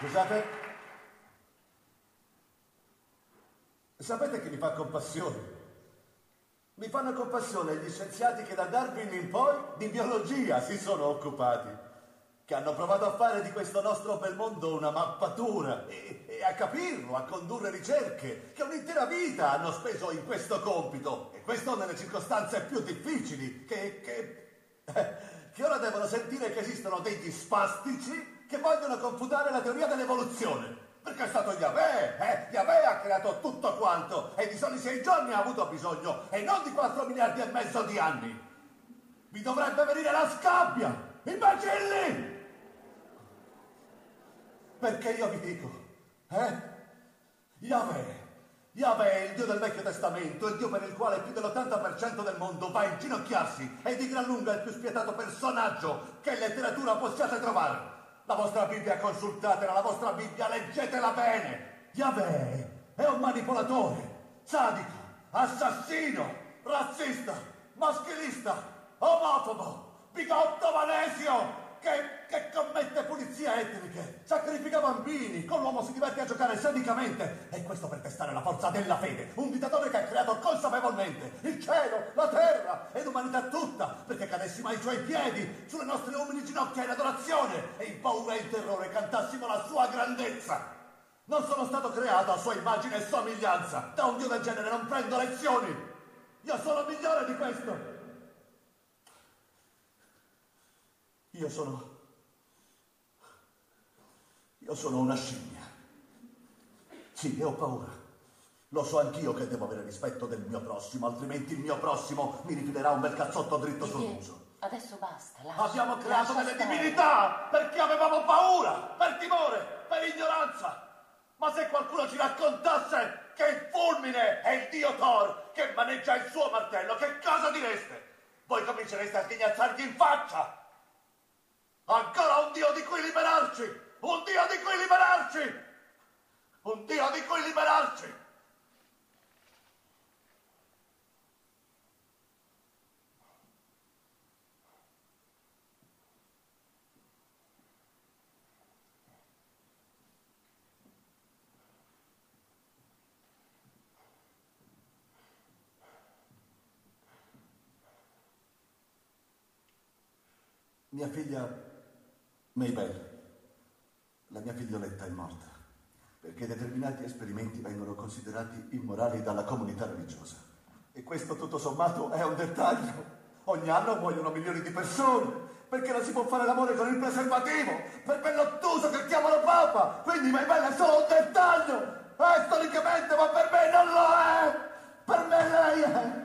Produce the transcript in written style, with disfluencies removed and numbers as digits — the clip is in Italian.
Scusate? Sapete che mi fa compassione? Mi fanno compassione gli scienziati che da Darwin in poi di biologia si sono occupati, che hanno provato a fare di questo nostro bel mondo una mappatura e a capirlo, a condurre ricerche, che un'intera vita hanno speso in questo compito, e questo nelle circostanze più difficili, che ora devono sentire che esistono degli spastici che vogliono confutare la teoria dell'evoluzione. Perché è stato Yahweh, Yahweh ha creato tutto quanto, e di soli 6 giorni ha avuto bisogno, e non di 4,5 miliardi di anni. Mi dovrebbe venire la scabbia! Imbecilli! Perché io vi dico, Yahweh, il Dio del Vecchio Testamento, il Dio per il quale più dell'80% del mondo va a inginocchiarsi, è di gran lunga il più spietato personaggio che in letteratura possiate trovare. La vostra Bibbia consultatela, la vostra Bibbia leggetela bene. Yahweh è un manipolatore, sadico, assassino, razzista, maschilista, omofobo, bigotto vanesio che commette pulizie etniche, sacrifica bambini, con l'uomo si diverte a giocare sadicamente, e questo per testare la forza della fede, un dittatore che ha creato consapevolmente il cielo, la terra e l'umanità tutta, perché cadessimo ai suoi piedi, sulle nostre umili ginocchia in adorazione, e in paura e in terrore cantassimo la sua grandezza. Non sono stato creato a sua immagine e somiglianza, da un Dio del genere non prendo lezioni, io sono migliore di questo. Io sono una scimmia. Sì, ne ho paura. Lo so anch'io che devo avere rispetto del mio prossimo, altrimenti il mio prossimo mi rifilerà un bel cazzotto dritto sul muso. Adesso basta, lascia. Abbiamo creato delle divinità perché avevamo paura, per timore, per ignoranza. Ma se qualcuno ci raccontasse che il fulmine è il dio Thor che maneggia il suo martello, che cosa direste? Voi comincereste a sghignazzargli in faccia. Ancora un Dio di cui liberarci! Un Dio di cui liberarci! Un Dio di cui liberarci! Mia figlia Mabel, la mia figlioletta, è morta perché determinati esperimenti vengono considerati immorali dalla comunità religiosa. E questo tutto sommato è un dettaglio. Ogni anno muoiono milioni di persone perché non si può fare l'amore con il preservativo, per quell'ottuso che chiamano Papa. Quindi Mabel è solo un dettaglio, storicamente, ma per me non lo è. Per me lei è